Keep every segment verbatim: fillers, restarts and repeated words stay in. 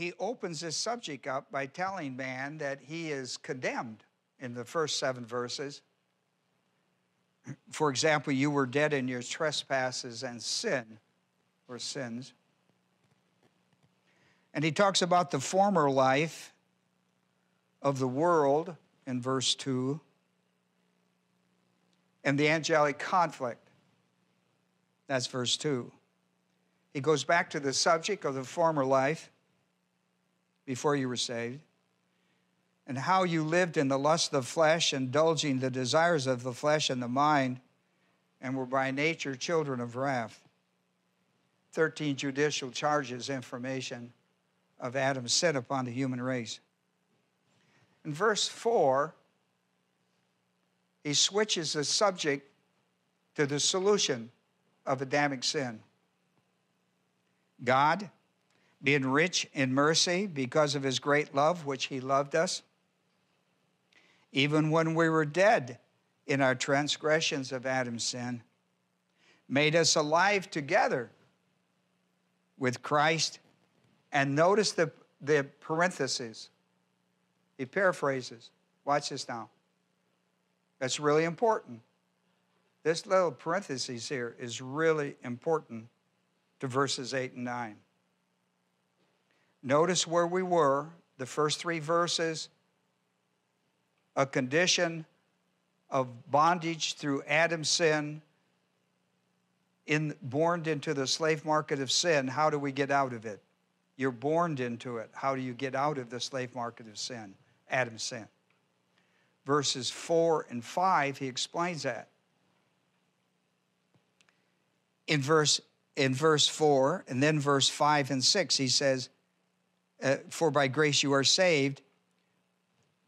he opens this subject up by telling man that he is condemned in the first seven verses. For example, you were dead in your trespasses and sin, or sins. And he talks about the former life of the world in verse two and the angelic conflict. That's verse two. He goes back to the subject of the former life before you were saved, and how you lived in the lust of the flesh, indulging the desires of the flesh and the mind, and were by nature children of wrath. Thirteen judicial charges, information of Adam's sin upon the human race. In verse four, he switches the subject to the solution of Adamic sin. God, being rich in mercy because of his great love, which he loved us, even when we were dead in our transgressions of Adam's sin, made us alive together with Christ. And notice the, the parentheses. He paraphrases. Watch this now. That's really important. This little parenthesis here is really important to verses eight and nine. Notice where we were, the first three verses, a condition of bondage through Adam's sin, in, born into the slave market of sin. How do we get out of it? You're born into it. How do you get out of the slave market of sin, Adam's sin? Verses four and five, he explains that. In verse, in verse four and then verse five and six, he says, Uh, for by grace you are saved,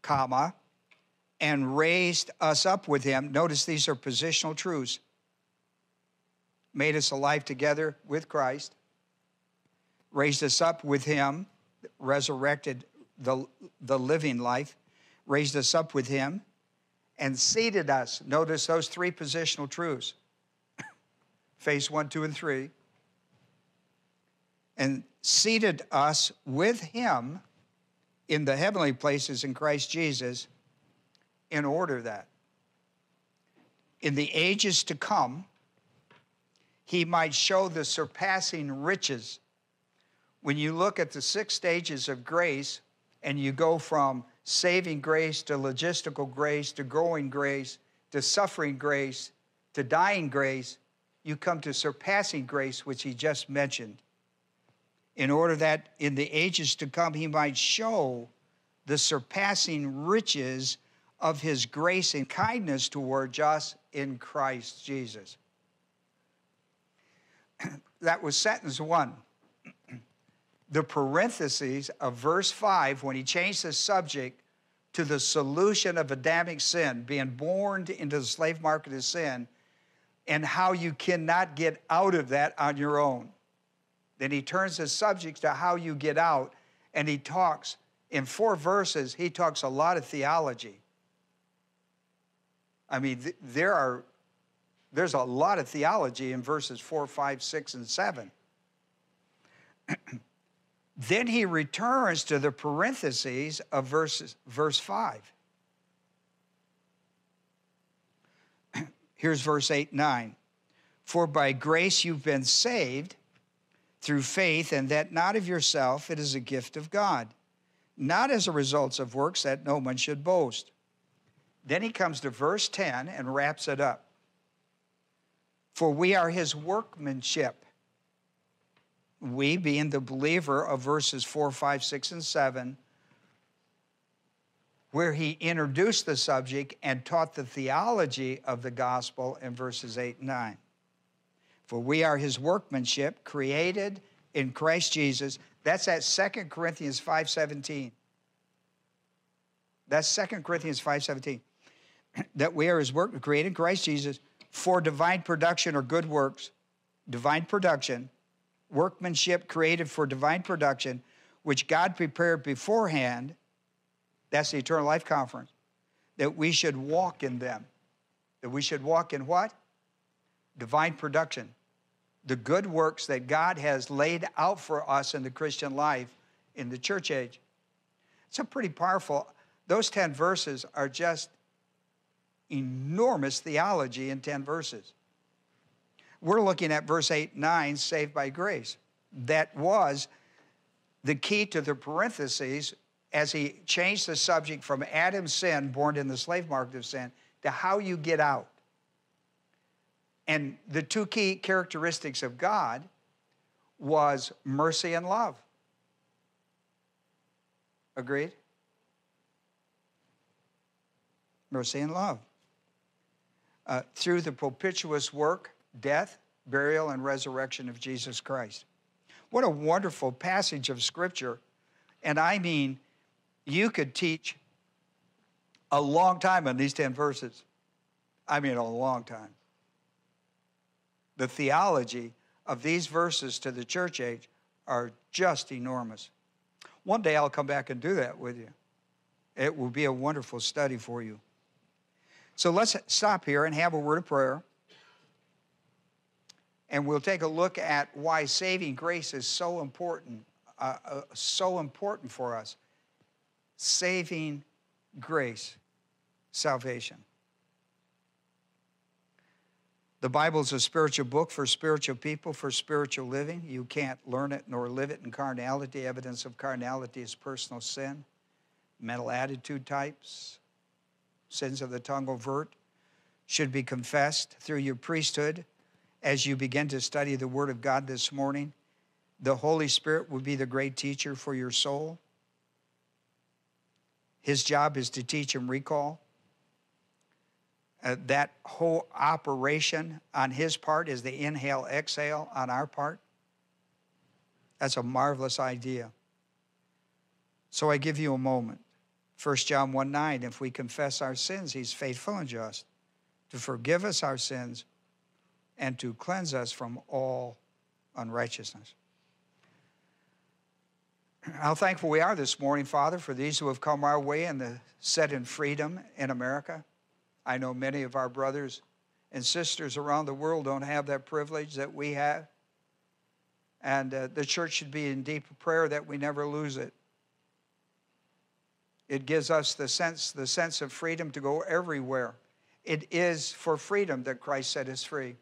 comma, and raised us up with him. Notice these are positional truths. Made us alive together with Christ. Raised us up with him, resurrected the, the living life. Raised us up with him and seated us. Notice those three positional truths. Phase one, two, and three. And seated us with him in the heavenly places in Christ Jesus, in order that in the ages to come, he might show the surpassing riches. When you look at the six stages of grace, and you go from saving grace to logistical grace to growing grace to suffering grace to dying grace, you come to surpassing grace, which he just mentioned, in order that in the ages to come he might show the surpassing riches of his grace and kindness toward us in Christ Jesus. That was sentence one. The parentheses of verse five, when he changed the subject to the solution of Adamic sin, being born into the slave market of sin, and how you cannot get out of that on your own. Then he turns the subject to how you get out, and he talks, in four verses, he talks a lot of theology. I mean, th there are, there's a lot of theology in verses four, five, six, and seven. Then he returns to the parentheses of verses, verse five. Here's verse eight, nine. For by grace you've been saved through faith, and that not of yourself, it is a gift of God, not as a result of works, that no one should boast. Then he comes to verse ten and wraps it up. For we are his workmanship, we being the believer of verses four, five, six, and seven, where he introduced the subject and taught the theology of the gospel in verses eight and nine. For we are his workmanship, created in Christ Jesus. That's at Second Corinthians five seventeen. That's Second Corinthians five seventeen. That we are his work, created in Christ Jesus for divine production or good works. Divine production, workmanship created for divine production, which God prepared beforehand. That's the Eternal Life Conference. That we should walk in them. That we should walk in what? Divine production. The good works that God has laid out for us in the Christian life in the church age. It's a pretty powerful, those ten verses are just enormous theology in ten verses. We're looking at verse eight, nine, saved by grace. That was the key to the parentheses as he changed the subject from Adam's sin, born in the slave market of sin, to how you get out. And the two key characteristics of God was mercy and love. Agreed? Mercy and love. Uh, through the propitious work, death, burial, and resurrection of Jesus Christ. What a wonderful passage of Scripture. And I mean, you could teach a long time on these ten verses. I mean, a long time. The theology of these verses to the church age are just enormous. One day I'll come back and do that with you. It will be a wonderful study for you. So let's stop here and have a word of prayer. And we'll take a look at why saving grace is so important, uh, uh, so important for us. Saving grace, salvation. The Bible is a spiritual book for spiritual people, for spiritual living. You can't learn it nor live it in carnality. Evidence of carnality is personal sin, mental attitude types, sins of the tongue overt, should be confessed through your priesthood. As you begin to study the Word of God this morning, the Holy Spirit will be the great teacher for your soul. His job is to teach and recall. Uh, that whole operation on his part is the inhale, exhale on our part. That's a marvelous idea. So I give you a moment. First John one nine, if we confess our sins, he's faithful and just to forgive us our sins and to cleanse us from all unrighteousness. How thankful we are this morning, Father, for these who have come our way and the set in freedom in America. I know many of our brothers and sisters around the world don't have that privilege that we have. And uh, the church should be in deep prayer that we never lose it. It gives us the sense, the sense of freedom to go everywhere. It is for freedom that Christ set us free.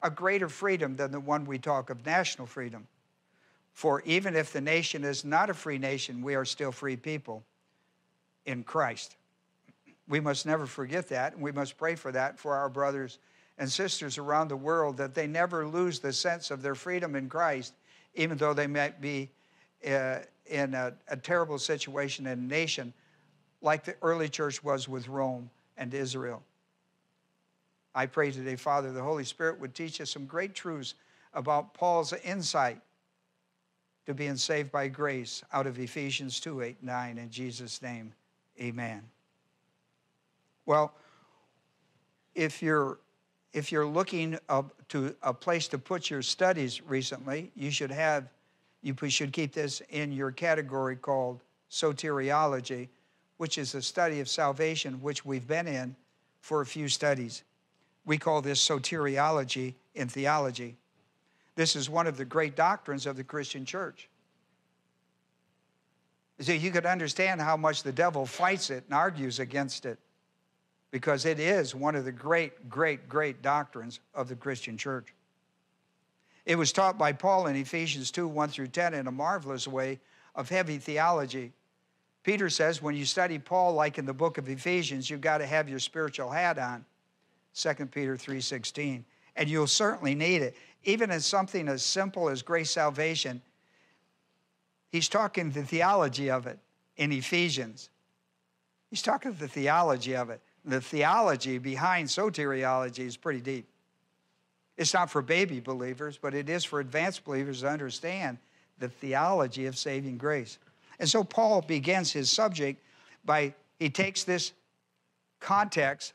A greater freedom than the one we talk of, national freedom. For even if the nation is not a free nation, we are still free people in Christ. We must never forget that, and we must pray for that for our brothers and sisters around the world, that they never lose the sense of their freedom in Christ, even though they might be uh, in a, a terrible situation in a nation like the early church was with Rome and Israel. I pray today, Father, the Holy Spirit would teach us some great truths about Paul's insight to being saved by grace out of Ephesians two, eight, nine. In Jesus' name, amen. Well, if you're, if you're looking up to a place to put your studies recently, you should have, you should keep this in your category called soteriology, which is the study of salvation, which we've been in for a few studies. We call this soteriology in theology. This is one of the great doctrines of the Christian church. So you could understand how much the devil fights it and argues against it, because it is one of the great, great, great doctrines of the Christian church. It was taught by Paul in Ephesians two, one through ten in a marvelous way of heavy theology. Peter says when you study Paul, like in the book of Ephesians, you've got to have your spiritual hat on, Second Peter three sixteen, and you'll certainly need it. Even in something as simple as grace salvation, he's talking the theology of it in Ephesians. He's talking the theology of it. The theology behind soteriology is pretty deep. It's not for baby believers, but it is for advanced believers to understand the theology of saving grace. And so Paul begins his subject by, he takes this context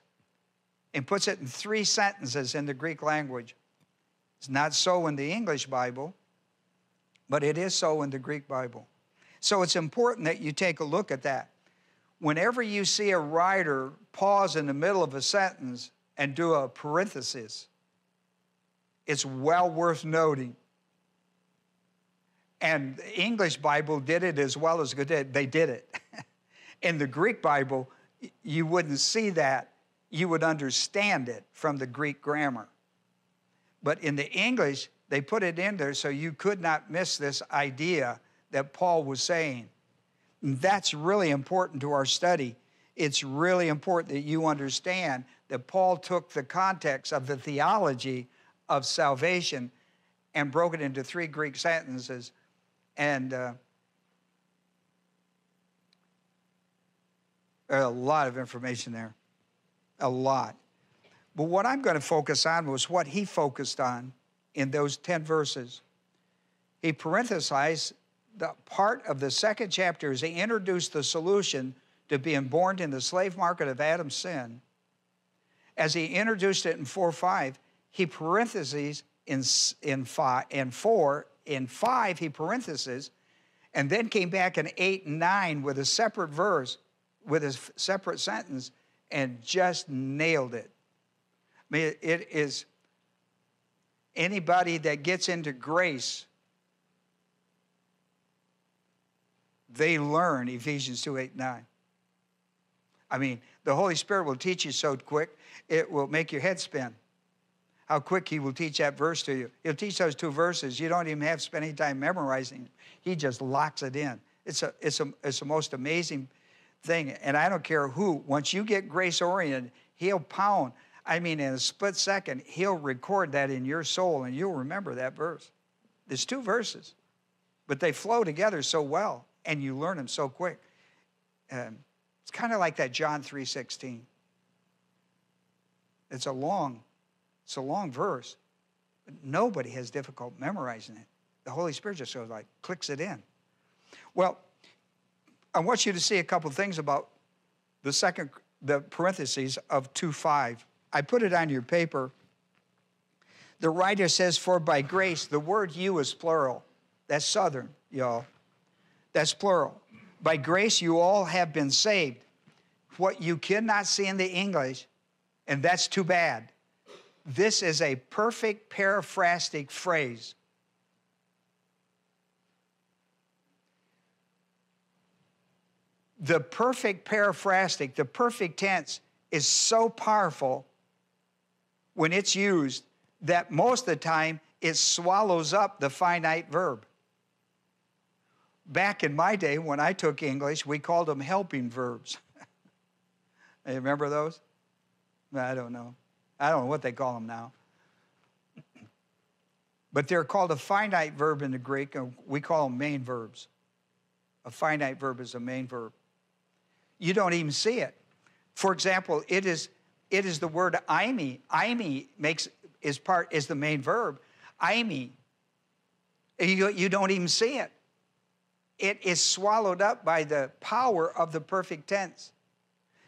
and puts it in three sentences in the Greek language. It's not so in the English Bible, but it is so in the Greek Bible. So it's important that you take a look at that. Whenever you see a writer pause in the middle of a sentence and do a parenthesis, it's well worth noting. And the English Bible did it as well as good. They did it. In the Greek Bible, you wouldn't see that. You would understand it from the Greek grammar. But in the English, they put it in there so you could not miss this idea that Paul was saying. That's really important to our study. It's really important that you understand that Paul took the context of the theology of salvation and broke it into three Greek sentences. And uh, a lot of information there, a lot. But what I'm going to focus on was what he focused on in those ten verses. He parenthesized the part of the second chapter as he introduced the solution to being born in the slave market of Adam's sin. As he introduced it in four five, he parentheses in, in, five, in four, in five he parentheses, and then came back in eight and nine with a separate verse, with a separate sentence, and just nailed it. I mean, it is anybody that gets into grace, they learn Ephesians two, eight, nine. I mean, the Holy Spirit will teach you so quick, it will make your head spin. How quick he will teach that verse to you. He'll teach those two verses. You don't even have to spend any time memorizing it. He just locks it in. It's a, it's a, it's the most amazing thing. And I don't care who. Once you get grace-oriented, he'll pound. I mean, in a split second, he'll record that in your soul, and you'll remember that verse. There's two verses, but they flow together so well, and you learn them so quick. Um, it's kind of like that John three sixteen. It's a long It's a long verse, but nobody has difficulty memorizing it. The Holy Spirit just goes like, clicks it in. Well, I want you to see a couple things about the second, the parentheses of two five. I put it on your paper. The writer says, for by grace, the word you is plural. That's Southern, y'all. That's plural. By grace, you all have been saved. What you cannot see in the English, and that's too bad. This is a perfect paraphrastic phrase. The perfect paraphrastic, the perfect tense is so powerful when it's used that most of the time it swallows up the finite verb. Back in my day when I took English, we called them helping verbs. You remember those? I don't know. I don't know what they call them now. But they're called a finite verb in the Greek, and we call them main verbs. A finite verb is a main verb. You don't even see it. For example, it is, it is the word aimi. Aimi makes, is, part, is the main verb. Aimi. You, you don't even see it. It is swallowed up by the power of the perfect tense.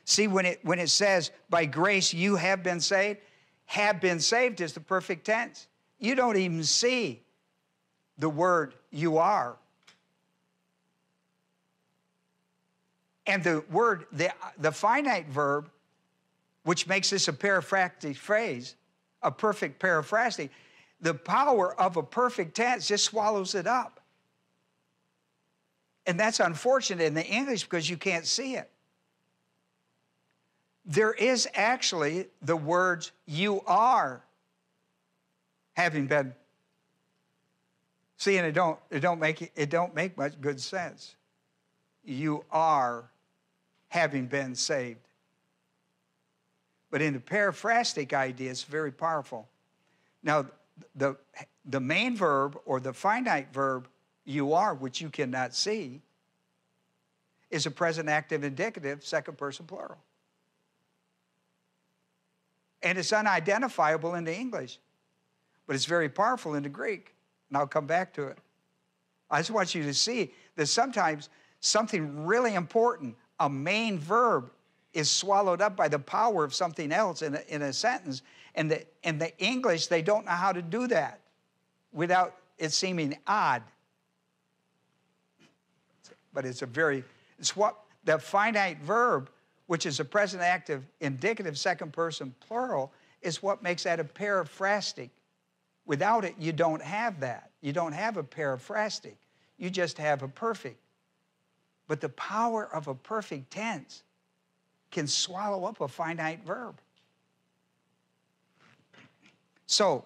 See, when it, when it says, by grace you have been saved, have been saved is the perfect tense. You don't even see the word you are. And the word, the, the finite verb, which makes this a paraphrastic phrase, a perfect paraphrastic, the power of a perfect tense just swallows it up. And that's unfortunate in the English because you can't see it. There is actually the words, you are, having been. See, and it don't, it don't make, it don't make much good sense. You are having been saved. But in the paraphrastic idea, it's very powerful. Now, the, the main verb or the finite verb, you are, which you cannot see, is a present active indicative, second person plural. And it's unidentifiable in the English, but it's very powerful in the Greek, and I'll come back to it. I just want you to see that sometimes something really important, a main verb, is swallowed up by the power of something else in a, in a sentence, and the, in the English, they don't know how to do that without it seeming odd. But it's a very, it's what the finite verb, which is a present active indicative second person plural, is what makes that a paraphrastic. Without it, you don't have that. You don't have a paraphrastic. You just have a perfect. But the power of a perfect tense can swallow up a finite verb. So,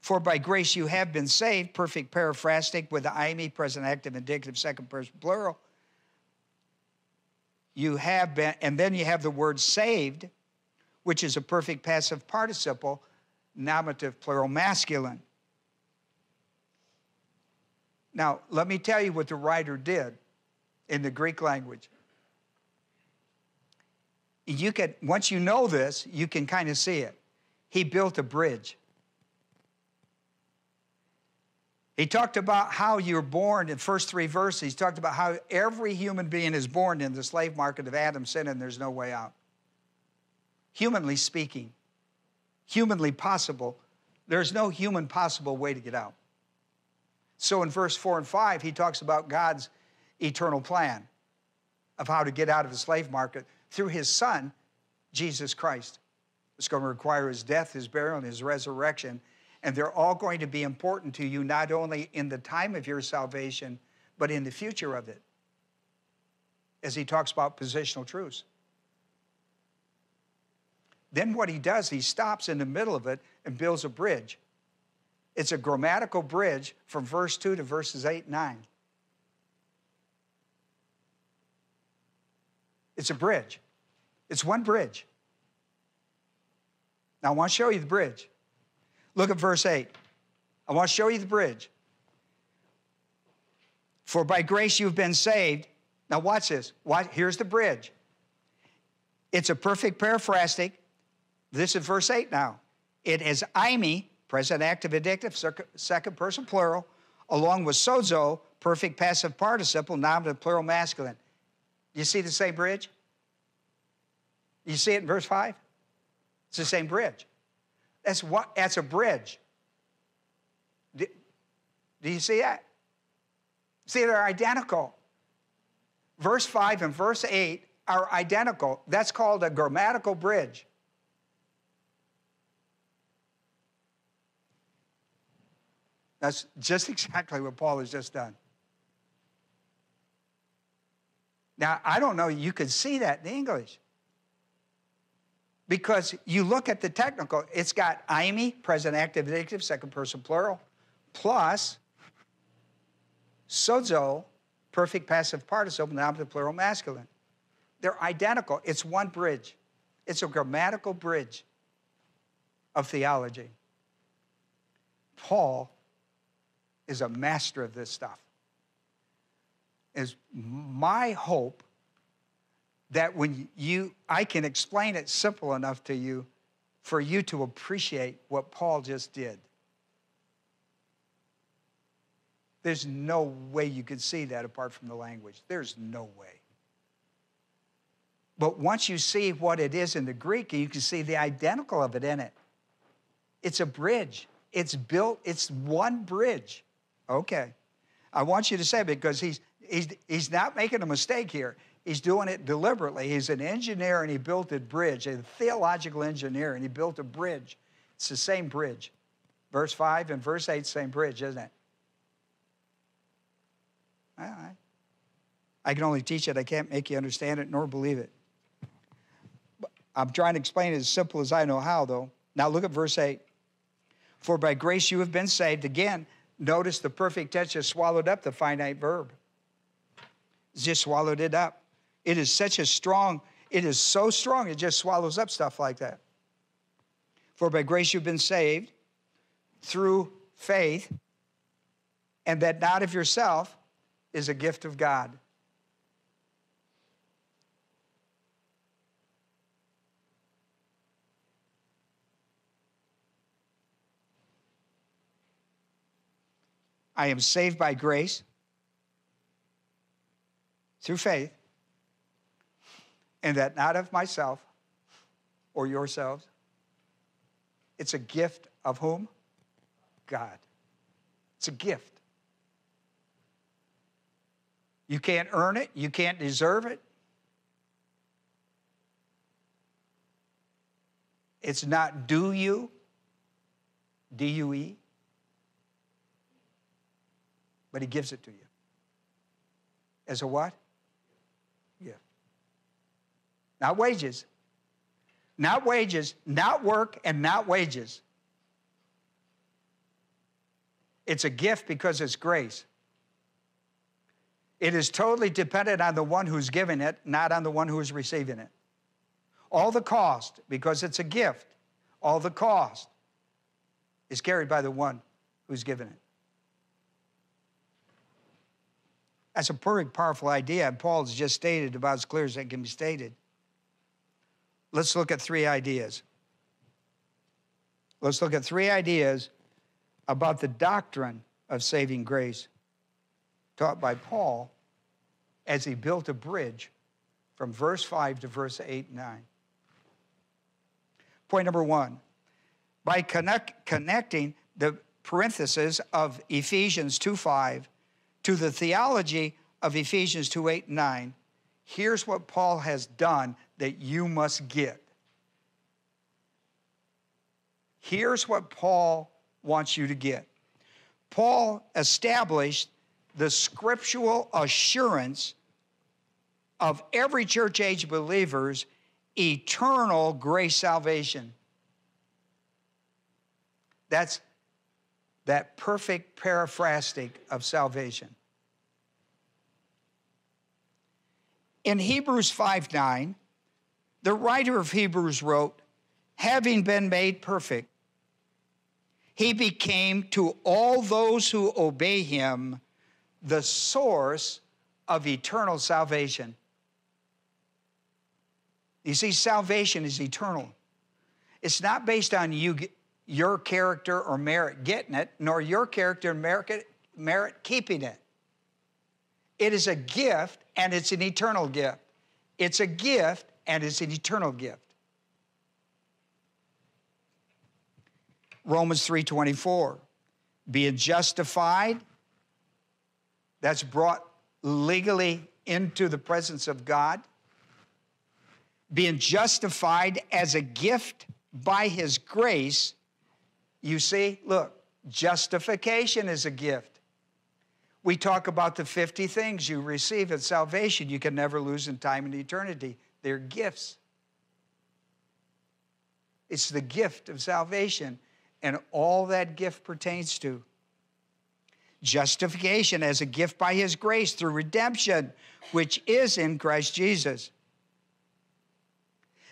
for by grace you have been saved, perfect periphrastic with the I M E, present active, indicative, second person, plural. You have been, and then you have the word saved, which is a perfect passive participle, nominative, plural, masculine. Now, let me tell you what the writer did in the Greek language. You can, once you know this, you can kind of see it. He built a bridge. He talked about how you're born in the first three verses. He talked about how every human being is born in the slave market of Adam's sin and there's no way out. Humanly speaking, humanly possible, there's no human possible way to get out. So in verse four and five, he talks about God's eternal plan of how to get out of the slave market through his son, Jesus Christ. It's going to require his death, his burial, and his resurrection. And they're all going to be important to you, not only in the time of your salvation, but in the future of it, as he talks about positional truths. Then what he does, he stops in the middle of it and builds a bridge. It's a grammatical bridge from verse two to verses eight and nine. It's a bridge. It's one bridge. Now, I want to show you the bridge. Look at verse eight. I want to show you the bridge. For by grace you've been saved. Now watch this. Watch, here's the bridge. It's a perfect periphrastic. This is verse eight now. It is I M E, present active indicative, second person plural, along with sozo, perfect passive participle, nominative plural masculine. You see the same bridge? You see it in verse five? It's the same bridge. That's what. That's a bridge. Do, do you see that? See, they're identical. Verse five and verse eight are identical. That's called a grammatical bridge. That's just exactly what Paul has just done. Now, I don't know, you could see that in English. Because you look at the technical, it's got I M E, present active indicative, second person plural, plus sozo, perfect passive participle, nominative plural masculine. They're identical. It's one bridge. It's a grammatical bridge of theology. Paul is a master of this stuff. It's my hope that when you, I can explain it simple enough to you for you to appreciate what Paul just did. There's no way you could see that apart from the language. There's no way. But once you see what it is in the Greek, you can see the identical of it in it. It's a bridge. It's built, it's one bridge. Okay. I want you to say, because he's, he's, he's not making a mistake here. He's doing it deliberately. He's an engineer, and he built a bridge, a theological engineer, and he built a bridge. It's the same bridge. Verse five and verse eight, same bridge, isn't it? All right. I can only teach it. I can't make you understand it nor believe it. I'm trying to explain it as simple as I know how, though. Now look at verse eight. For by grace you have been saved. Again, notice the perfect tense just swallowed up the finite verb. It's just swallowed it up. It is such a strong, it is so strong, it just swallows up stuff like that. For by grace you've been saved through faith, and that not of yourself is a gift of God. I am saved by grace through faith, and that not of myself or yourselves. It's a gift of whom? God. It's a gift. You can't earn it. You can't deserve it. It's not due you, D U E, but he gives it to you. as a what? Gift. Not wages. Not wages, not work, and not wages. It's a gift because it's grace. It is totally dependent on the one who's giving it, not on the one who is receiving it. All the cost, because it's a gift, all the cost is carried by the one who's given it. That's a pretty powerful idea, and Paul's just stated about as clear as it can be stated. Let's look at three ideas. Let's look at three ideas about the doctrine of saving grace taught by Paul as he built a bridge from verse five to verse eight and nine. Point number one, by connect, connecting the parentheses of Ephesians two five to the theology of Ephesians two eight and nine, here's what Paul has done that you must get. Here's what Paul wants you to get. Paul established the scriptural assurance of every church age believer's eternal grace salvation. That's that perfect periphrastic of salvation. In Hebrews five nine, the writer of Hebrews wrote, having been made perfect, he became to all those who obey him the source of eternal salvation. You see, salvation is eternal. It's not based on you, your character or merit getting it, nor your character and merit, merit keeping it. It is a gift, and it's an eternal gift. It's a gift, and it's an eternal gift. Romans three twenty-four, being justified, that's brought legally into the presence of God, being justified as a gift by his grace. You see, look, justification is a gift. We talk about the fifty things you receive at salvation you can never lose in time and eternity. They're gifts. It's the gift of salvation, and all that gift pertains to. Justification as a gift by his grace through redemption, which is in Christ Jesus.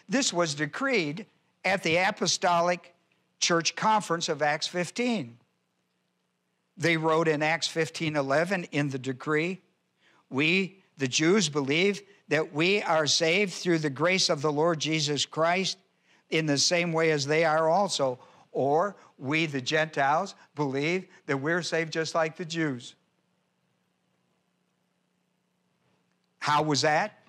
This was decreed at the Apostolic Church Conference of Acts fifteen. They wrote in Acts fifteen eleven in the decree, we, the Jews, believe that we are saved through the grace of the Lord Jesus Christ in the same way as they are also. Or we, the Gentiles, believe that we're saved just like the Jews. How was that?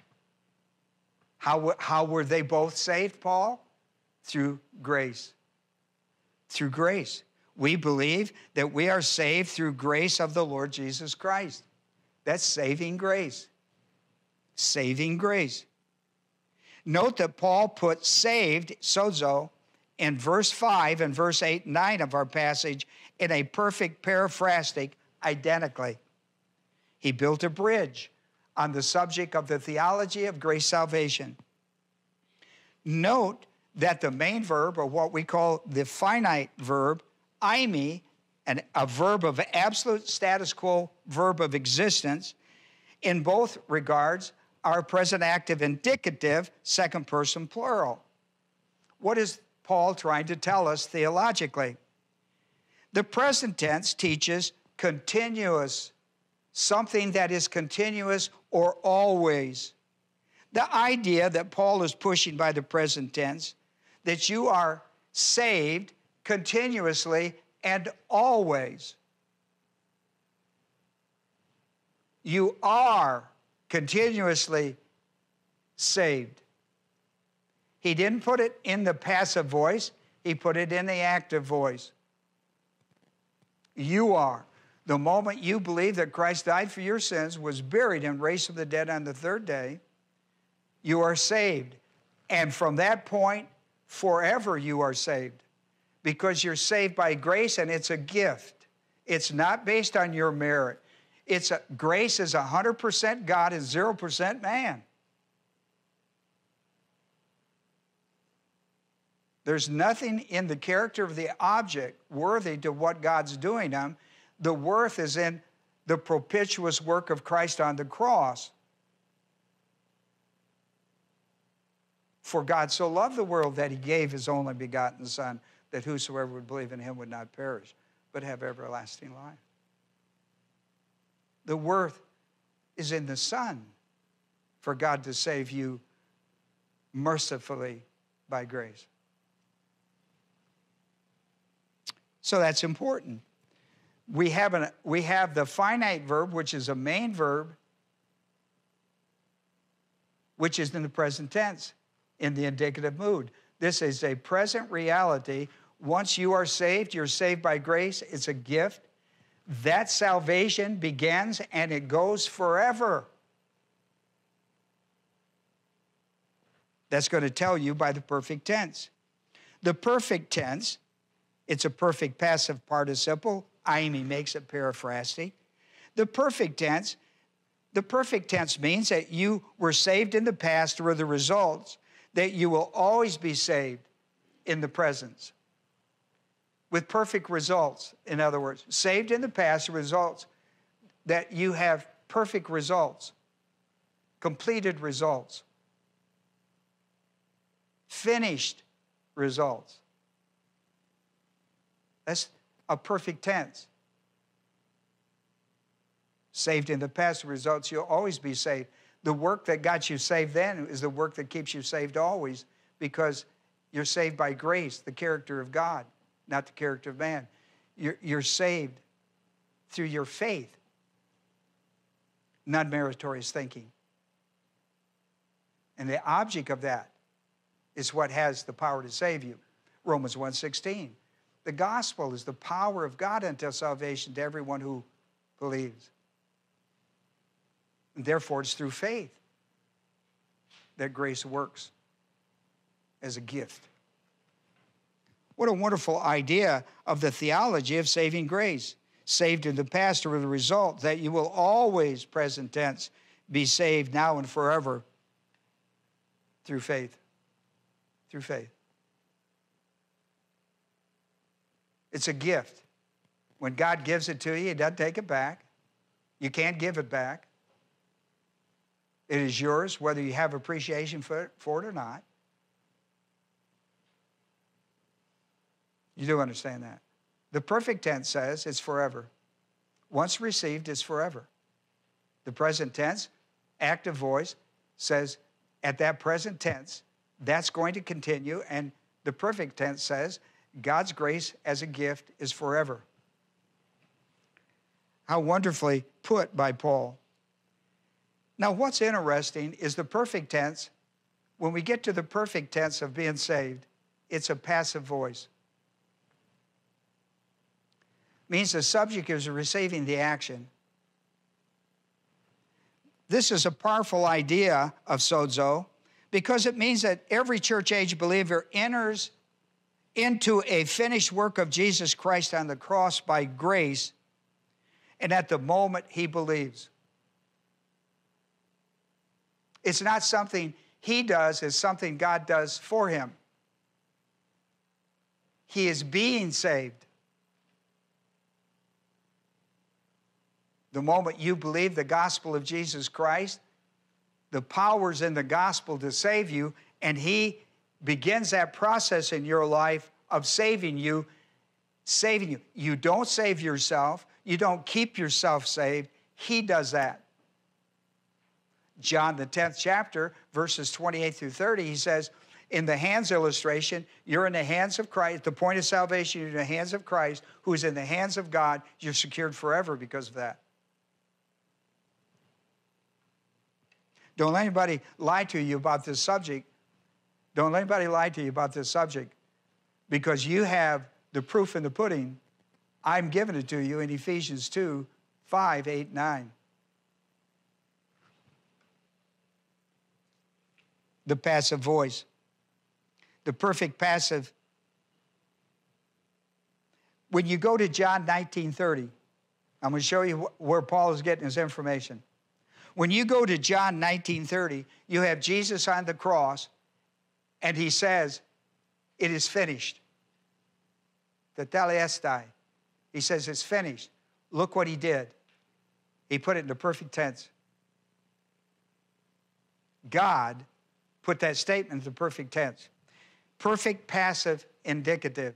How, how were they both saved, Paul? Through grace. Through grace. We believe that we are saved through grace of the Lord Jesus Christ. That's saving grace. Saving grace. Note that Paul put saved, sozo, in verse five and verse eight and nine of our passage in a perfect periphrastic identically. He built a bridge on the subject of the theology of grace salvation. Note that the main verb, or what we call the finite verb, eimi, and a verb of absolute status quo, verb of existence, in both regards are present active indicative, second person plural. What is Paul trying to tell us theologically? The present tense teaches continuous, something that is continuous or always. The idea that Paul is pushing by the present tense, that you are saved continuously and always. You are continuously saved. He didn't put it in the passive voice. He put it in the active voice. You are. The moment you believe that Christ died for your sins, was buried, and raised from the dead on the third day, you are saved. And from that point, forever you are saved, because you're saved by grace, and it's a gift. It's not based on your merit. It's a, grace is one hundred percent God and zero percent man. There's nothing in the character of the object worthy to what God's doing them. The worth is in the propitious work of Christ on the cross. For God so loved the world that he gave his only begotten Son, that whosoever would believe in him would not perish, but have everlasting life. The worth is in the Son, for God to save you mercifully by grace. So that's important. We have, an, we have the finite verb, which is a main verb, which is in the present tense, in the indicative mood. This is a present reality. Once you are saved, you're saved by grace. It's a gift. That salvation begins and it goes forever. That's going to tell you by the perfect tense. The perfect tense, it's a perfect passive participle. Aimi makes it periphrastic. The perfect tense, the perfect tense means that you were saved in the past or the results, that you will always be saved in the presence. With perfect results, in other words, saved in the past results, that you have perfect results, completed results, finished results. That's a perfect tense. Saved in the past results, you'll always be saved. The work that got you saved then is the work that keeps you saved always, because you're saved by grace, the character of God, not the character of man. You're, you're saved through your faith, non-meritorious thinking. And the object of that is what has the power to save you. Romans one sixteen. The gospel is the power of God unto salvation to everyone who believes. And therefore, it's through faith that grace works as a gift. What a wonderful idea of the theology of saving grace. Saved in the past or the result that you will always, present tense, be saved now and forever through faith. Through faith. It's a gift. When God gives it to you, he doesn't take it back. You can't give it back. It is yours, whether you have appreciation for it, for it or not. You do understand that. The perfect tense says it's forever. Once received, it's forever. The present tense, active voice, says at that present tense, that's going to continue. And the perfect tense says, God's grace as a gift is forever. How wonderfully put by Paul. Now, what's interesting is the perfect tense. When we get to the perfect tense of being saved, it's a passive voice. It means the subject is receiving the action. This is a powerful idea of sozo, because it means that every church-age believer enters into a finished work of Jesus Christ on the cross by grace, and at the moment he believes. It's not something he does, it's something God does for him. He is being saved. The moment you believe the gospel of Jesus Christ, the power's in the gospel to save you, and he begins that process in your life of saving you, saving you. You don't save yourself. You don't keep yourself saved. He does that. John, the tenth chapter, verses twenty-eight through thirty, he says, in the hands illustration, you're in the hands of Christ. The point of salvation, you're in the hands of Christ, who is in the hands of God. You're secured forever because of that. Don't let anybody lie to you about this subject. Don't let anybody lie to you about this subject, because you have the proof in the pudding. I'm giving it to you in Ephesians two, five, eight, nine. The passive voice. The perfect passive. When you go to John nineteen thirty, I'm going to show you where Paul is getting his information. When you go to John nineteen thirty, you have Jesus on the cross, and he says, it is finished. The telestai. He says, it's finished. Look what he did. He put it in the perfect tense. God put that statement in the perfect tense. Perfect passive indicative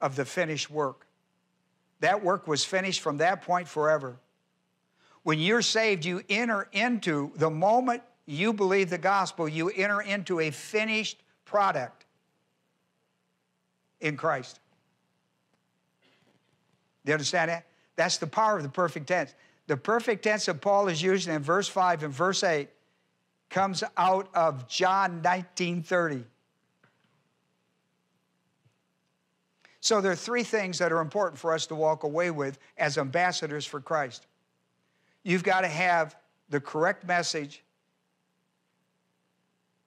of the finished work. That work was finished from that point forever. When you're saved, you enter into, the moment you believe the gospel, you enter into a finished product in Christ. Do you understand that? That's the power of the perfect tense. The perfect tense that Paul is using in verse five and verse eight comes out of John nineteen thirty. So there are three things that are important for us to walk away with as ambassadors for Christ. You've got to have the correct message,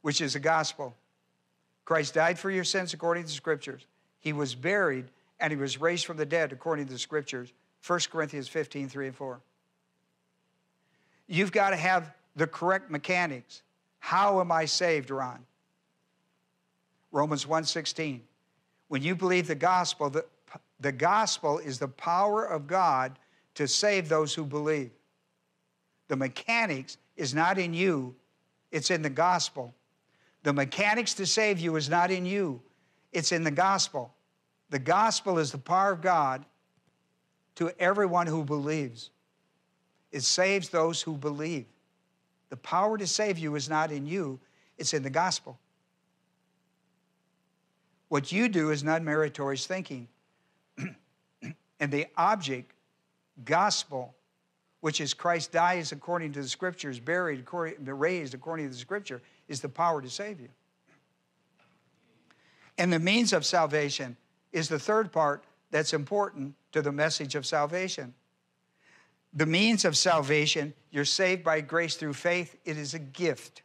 which is the gospel. Christ died for your sins according to the Scriptures. He was buried, and he was raised from the dead according to the Scriptures, First Corinthians fifteen, three and four. You've got to have the correct mechanics. How am I saved, Ron? Romans one, sixteen. When you believe the gospel, the, the gospel is the power of God to save those who believe. The mechanics is not in you, it's in the gospel. The mechanics to save you is not in you, it's in the gospel. The gospel is the power of God to everyone who believes. It saves those who believe. The power to save you is not in you, it's in the gospel. What you do is non-meritorious thinking. And the object, gospel, which is Christ dies according to the Scriptures, buried, according, raised according to the Scripture, is the power to save you. And the means of salvation is the third part that's important to the message of salvation. The means of salvation, you're saved by grace through faith. It is a gift.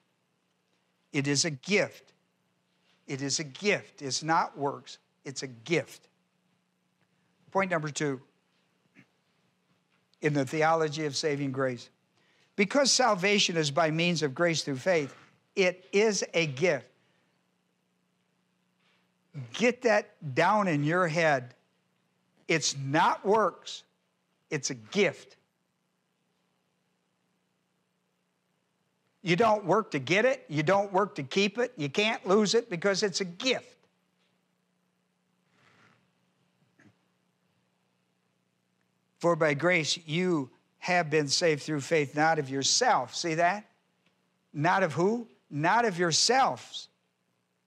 It is a gift. It is a gift. It's not works. It's a gift. Point number two in the theology of saving grace. Because salvation is by means of grace through faith, it is a gift. Get that down in your head. It's not works. It's a gift. You don't work to get it. You don't work to keep it. You can't lose it because it's a gift. For by grace you have been saved through faith, not of yourself. See that? Not of who? Not of yourselves.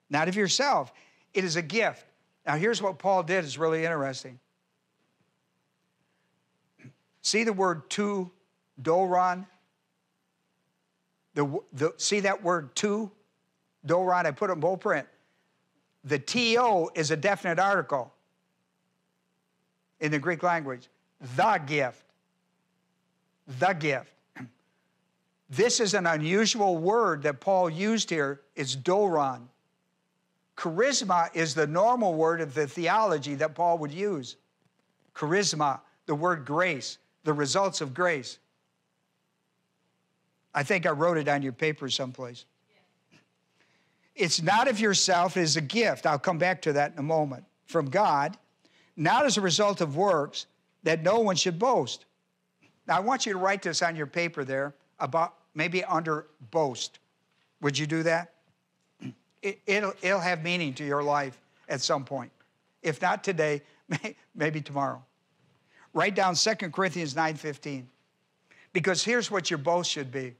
Not of yourself. It is a gift. Now here's what Paul did is really interesting. See the word to, doron? The, the, see that word to, doron, I put it in bold print. The to is a definite article in the Greek language. The gift. The gift. This is an unusual word that Paul used here. It's doron. Charisma is the normal word of the theology that Paul would use. Charisma, the word grace, the results of grace. I think I wrote it on your paper someplace. It's not of yourself, it is a gift. I'll come back to that in a moment. From God, not as a result of works, that no one should boast. Now, I want you to write this on your paper there, about maybe under boast. Would you do that? It, it'll, it'll have meaning to your life at some point. If not today, may, maybe tomorrow. Write down Second Corinthians nine fifteen. Because here's what your boast should be.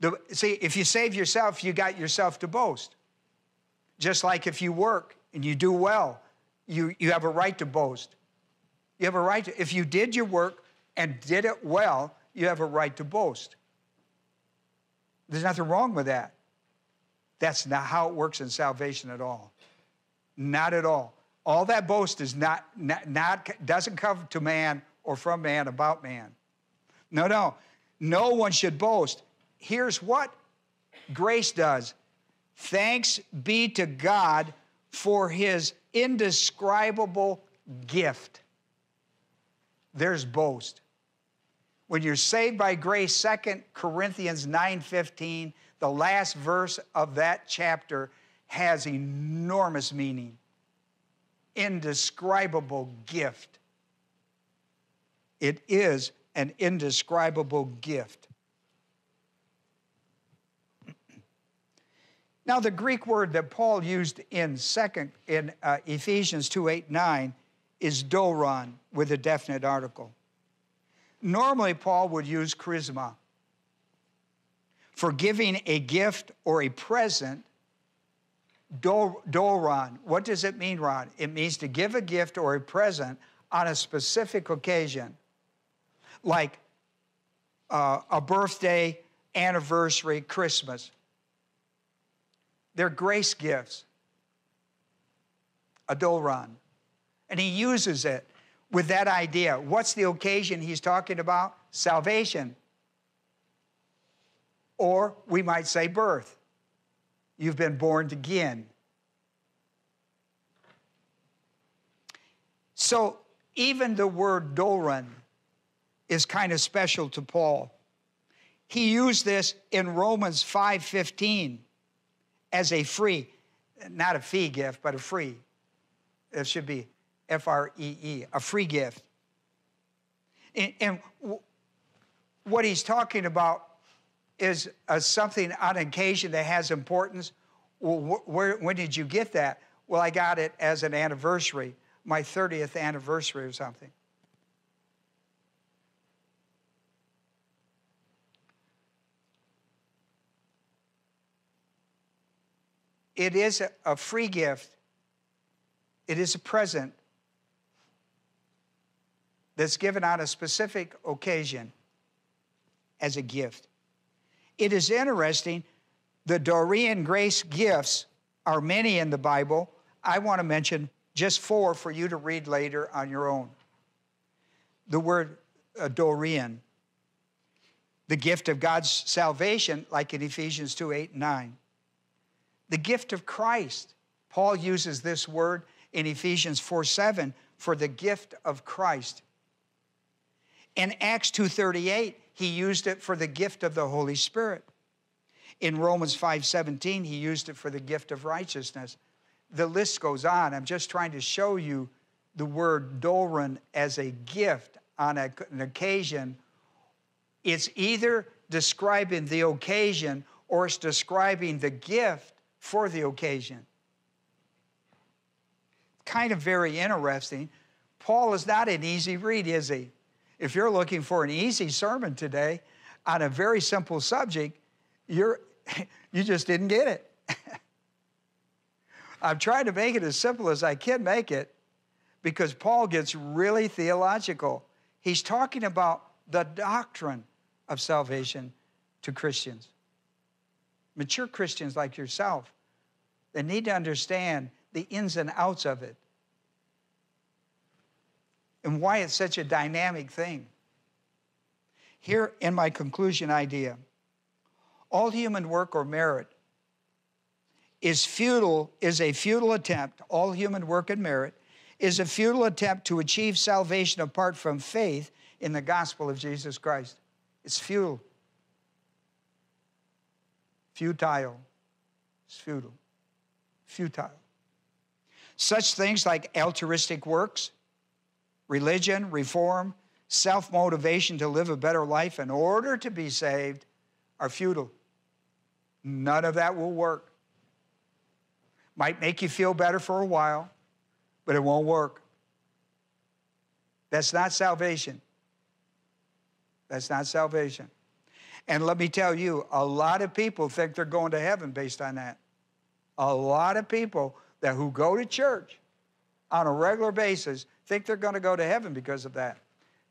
The, see, if you save yourself, you got yourself to boast. Just like if you work and you do well, you, you have a right to boast. You have a right to, if you did your work and did it well, you have a right to boast. There's nothing wrong with that. That's not how it works in salvation at all. Not at all. All that boast is not, not, not doesn't come to man or from man about man. No, no. No one should boast. Here's what grace does. Thanks be to God for his indescribable gift. there's boast. When you're saved by grace, Second Corinthians nine fifteen, the last verse of that chapter has enormous meaning. Indescribable gift. It is an indescribable gift. Now, the Greek word that Paul used in second in uh, Ephesians two eight nine is doron with a definite article. Normally, Paul would use charisma for giving a gift or a present. Do, doron. What does it mean, Ron? It means to give a gift or a present on a specific occasion, like uh, a birthday, anniversary, Christmas. They're grace gifts, a doron. And he uses it with that idea. What's the occasion he's talking about? Salvation. Or we might say birth. You've been born again. So even the word doron is kind of special to Paul. He used this in Romans five fifteen. As a free, not a fee gift, but a free. It should be F R E E, a free gift. And, and what he's talking about is uh, something on occasion that has importance. Well, wh where, when did you get that? Well, I got it as an anniversary, my thirtieth anniversary or something. It is a free gift. It is a present that's given on a specific occasion as a gift. It is interesting, the Dorian grace gifts are many in the Bible. I want to mention just four for you to read later on your own. The word uh, Dorian, the gift of God's salvation, like in Ephesians two eight and nine. The gift of Christ. Paul uses this word in Ephesians four seven for the gift of Christ. In Acts two thirty-eight, he used it for the gift of the Holy Spirit. In Romans five seventeen, he used it for the gift of righteousness. The list goes on. I'm just trying to show you the word doron as a gift on a, an occasion. It's either describing the occasion or it's describing the gift for the occasion. Kind of very interesting. Paul is not an easy read, is he? If you're looking for an easy sermon today on a very simple subject, you're, you just didn't get it. I'm trying to make it as simple as I can make it because Paul gets really theological. He's talking about the doctrine of salvation to Christians. Mature Christians like yourself, they need to understand the ins and outs of it and why it's such a dynamic thing. Here in my conclusion idea, all human work or merit is futile, is a futile attempt, all human work and merit is a futile attempt to achieve salvation apart from faith in the gospel of Jesus Christ. It's futile. Futile. It's futile. Futile. Such things like altruistic works, religion, reform, self-motivation to live a better life in order to be saved are futile. None of that will work. Might make you feel better for a while, but it won't work. That's not salvation. That's not salvation. And let me tell you, a lot of people think they're going to heaven based on that. A lot of people that who go to church on a regular basis think they're going to go to heaven because of that.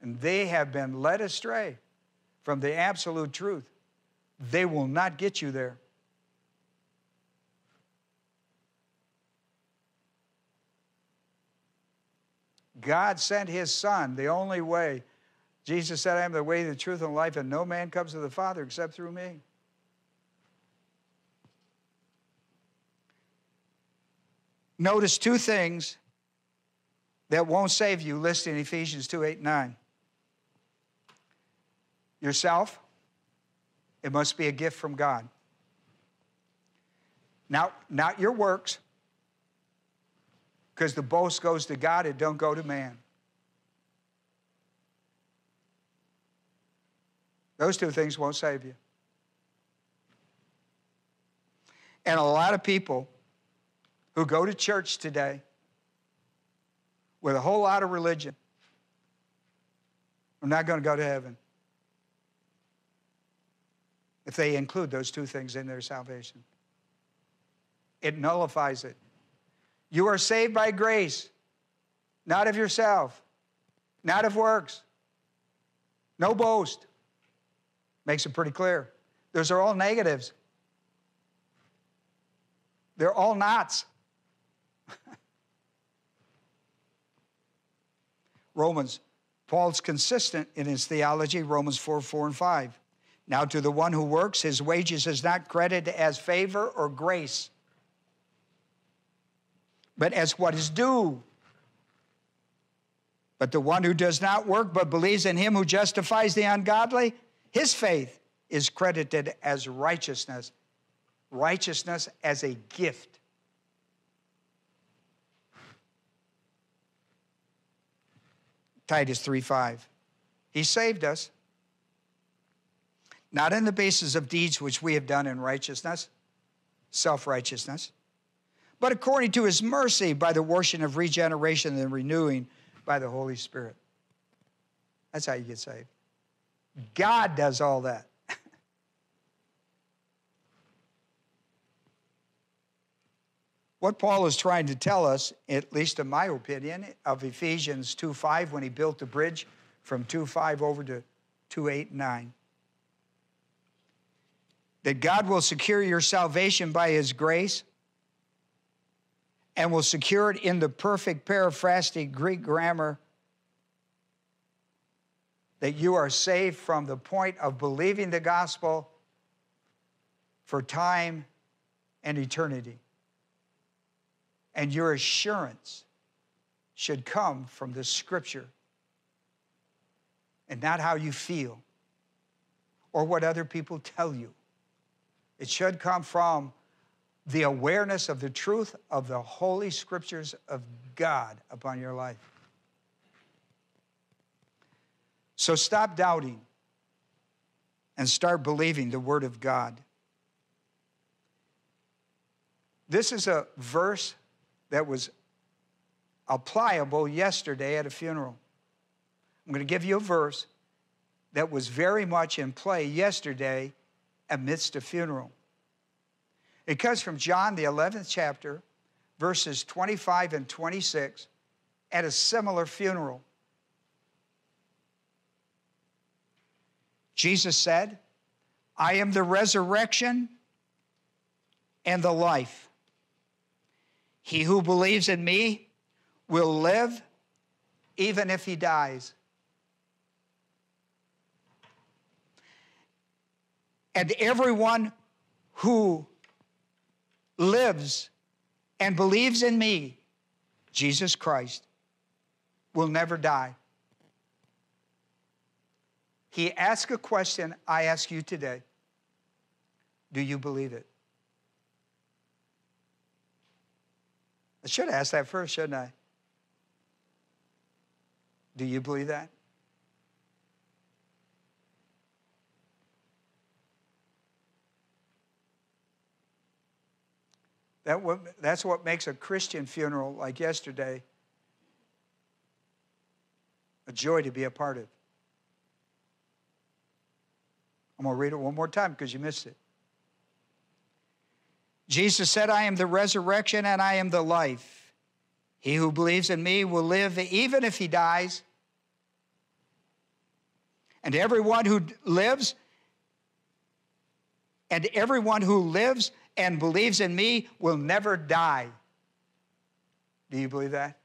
And they have been led astray from the absolute truth. They will not get you there. God sent his son, the only way. Jesus said, I am the way, the truth, and life, and no man comes to the Father except through me. Notice two things that won't save you listed in Ephesians two, eight, nine. yourself, it must be a gift from God. Now, not your works, because the boast goes to God, it don't go to man. Those two things won't save you. And a lot of people who go to church today with a whole lot of religion are not going to go to heaven if they include those two things in their salvation. It nullifies it. You are saved by grace, not of yourself, not of works. No boast. Makes it pretty clear. Those are all negatives. They're all nots. Romans. Paul's consistent in his theology, Romans four, four, and five. Now to the one who works, his wages is not credited as favor or grace, but as what is due. But the one who does not work but believes in him who justifies the ungodly, his faith is credited as righteousness, righteousness as a gift. Titus three, five. He saved us, not on the basis of deeds which we have done in righteousness, self-righteousness, but according to his mercy by the washing of regeneration and renewing by the Holy Spirit. That's how you get saved. God does all that. What Paul is trying to tell us, at least in my opinion, of Ephesians two, five, when he built the bridge from two, five over to two, eight, nine, that God will secure your salvation by his grace and will secure it in the perfect periphrastic Greek grammar, that you are saved from the point of believing the gospel for time and eternity. And your assurance should come from the Scripture and not how you feel or what other people tell you. It should come from the awareness of the truth of the Holy Scriptures of God upon your life. So stop doubting and start believing the Word of God. This is a verse that was applicable yesterday at a funeral. I'm going to give you a verse that was very much in play yesterday amidst a funeral. It comes from John, the eleventh chapter, verses twenty-five and twenty-six, at a similar funeral. Jesus said, I am the resurrection and the life. He who believes in me will live even if he dies. And everyone who lives and believes in me, Jesus Christ, will never die. He asked a question I ask you today. Do you believe it? I should have asked that first, shouldn't I? Do you believe that? That what, that's what makes a Christian funeral like yesterday a joy to be a part of. I'm going to read it one more time because you missed it. Jesus said, I am the resurrection and I am the life. He who believes in me will live even if he dies. And everyone who lives, and everyone who lives and believes in me will never die. Do you believe that?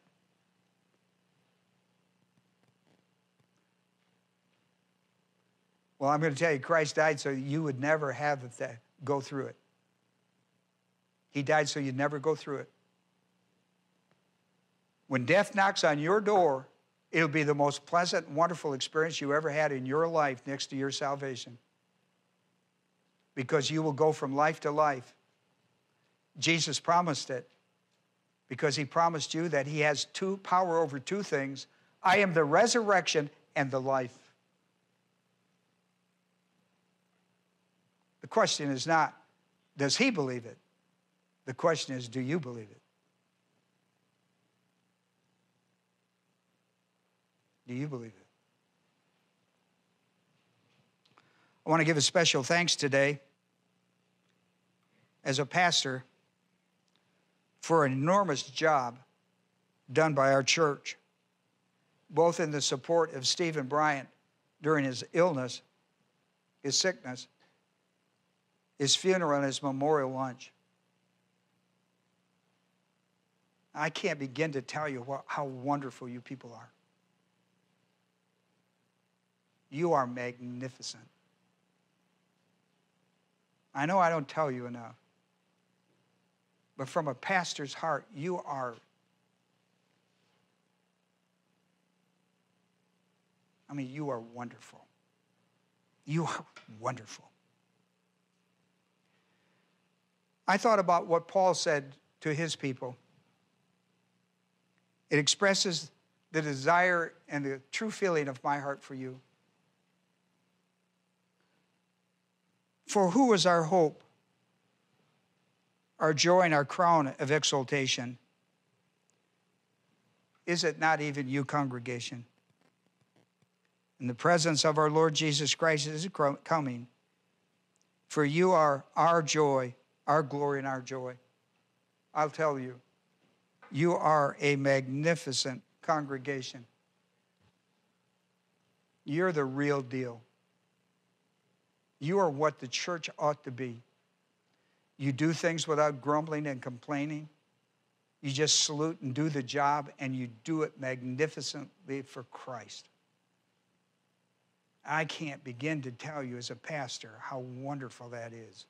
Well, I'm going to tell you, Christ died so you would never have to go through it. He died so you'd never go through it. When death knocks on your door, It would be the most pleasant, wonderful experience you ever had in your life next to your salvation, because you will go from life to life. Jesus promised it, because he promised you that he has two power over two things. I am the resurrection and the life. The question is not, does he believe it? The question is, do you believe it? Do you believe it? I want to give a special thanks today as a pastor for an enormous job done by our church, both in the support of Stephen Bryant during his illness, his sickness, his funeral, and his memorial lunch. I can't begin to tell you what, how wonderful you people are. You are magnificent. I know I don't tell you enough, but from a pastor's heart, you are. I mean, you are wonderful. You are wonderful. I thought about what Paul said to his people. It expresses the desire and the true feeling of my heart for you. For who is our hope, our joy, and our crown of exaltation? Is it not even you, congregation? In the presence of our Lord Jesus Christ is coming, for you are our joy, our glory, and our joy. I'll tell you, you are a magnificent congregation. You're the real deal. You are what the church ought to be. You do things without grumbling and complaining. You just salute and do the job, and you do it magnificently for Christ. I can't begin to tell you as a pastor how wonderful that is.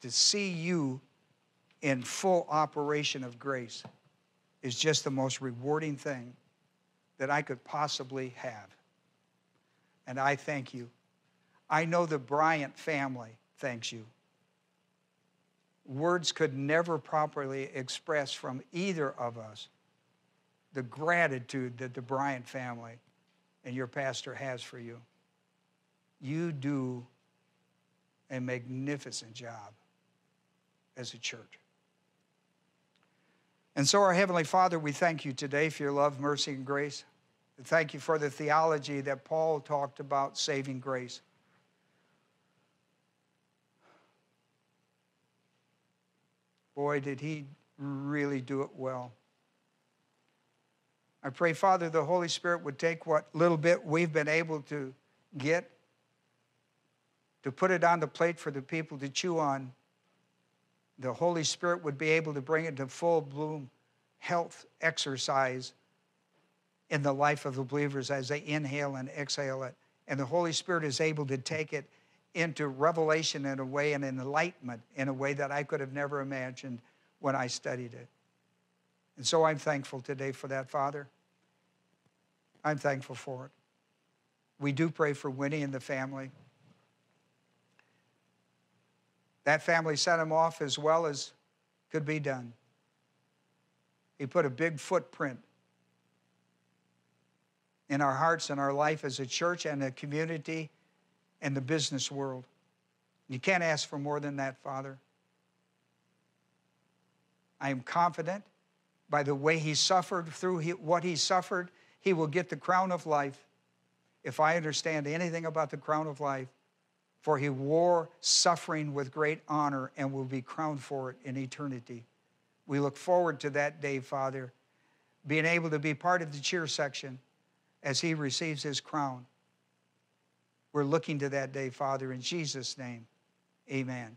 To see you in full operation of grace is just the most rewarding thing that I could possibly have. And I thank you. I know the Bryant family thanks you. Words could never properly express from either of us the gratitude that the Bryant family and your pastor has for you. You do a magnificent job as a church. And so, our Heavenly Father, we thank you today for your love, mercy, and grace. We thank you for the theology that Paul talked about, saving grace. Boy, did he really do it well. I pray, Father, the Holy Spirit would take what little bit we've been able to get, to put it on the plate for the people to chew on. The Holy Spirit would be able to bring it to full bloom, health, exercise in the life of the believers as they inhale and exhale it. And the Holy Spirit is able to take it into revelation in a way, and enlightenment in a way that I could have never imagined when I studied it. And so I'm thankful today for that, Father. I'm thankful for it. We do pray for Winnie and the family. That family sent him off as well as could be done. He put a big footprint in our hearts and our life as a church and a community and the business world. You can't ask for more than that, Father. I am confident by the way he suffered, through what he suffered, he will get the crown of life, if I understand anything about the crown of life. For he wore suffering with great honor and will be crowned for it in eternity. We look forward to that day, Father, being able to be part of the cheer section as he receives his crown. We're looking to that day, Father, in Jesus' name, amen.